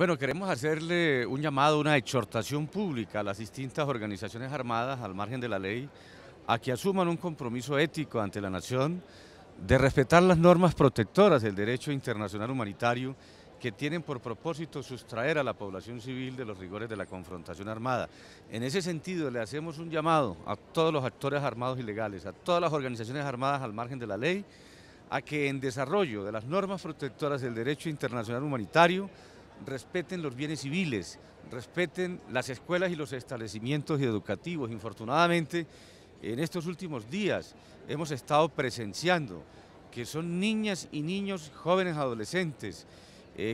Bueno, queremos hacerle un llamado, una exhortación pública a las distintas organizaciones armadas al margen de la ley a que asuman un compromiso ético ante la nación de respetar las normas protectoras del derecho internacional humanitario que tienen por propósito sustraer a la población civil de los rigores de la confrontación armada. En ese sentido, le hacemos un llamado a todos los actores armados ilegales, a todas las organizaciones armadas al margen de la ley, a que en desarrollo de las normas protectoras del derecho internacional humanitario respeten los bienes civiles, respeten las escuelas y los establecimientos educativos. Infortunadamente, en estos últimos días hemos estado presenciando que son niñas y niños, jóvenes adolescentes,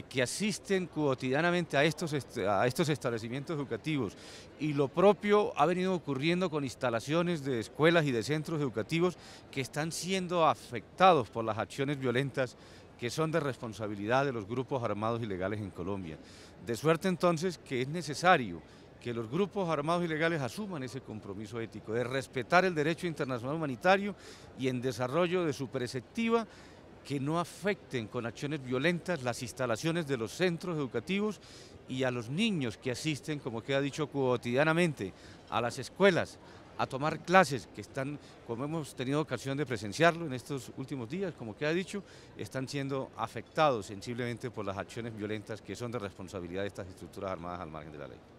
que asisten cotidianamente a estos establecimientos educativos, y lo propio ha venido ocurriendo con instalaciones de escuelas y de centros educativos que están siendo afectados por las acciones violentas que son de responsabilidad de los grupos armados ilegales en Colombia. De suerte entonces que es necesario que los grupos armados ilegales asuman ese compromiso ético de respetar el derecho internacional humanitario y en desarrollo de su preceptiva que no afecten con acciones violentas las instalaciones de los centros educativos y a los niños que asisten, como queda dicho, cotidianamente a las escuelas a tomar clases que están, como hemos tenido ocasión de presenciarlo en estos últimos días, como queda dicho, están siendo afectados sensiblemente por las acciones violentas que son de responsabilidad de estas estructuras armadas al margen de la ley.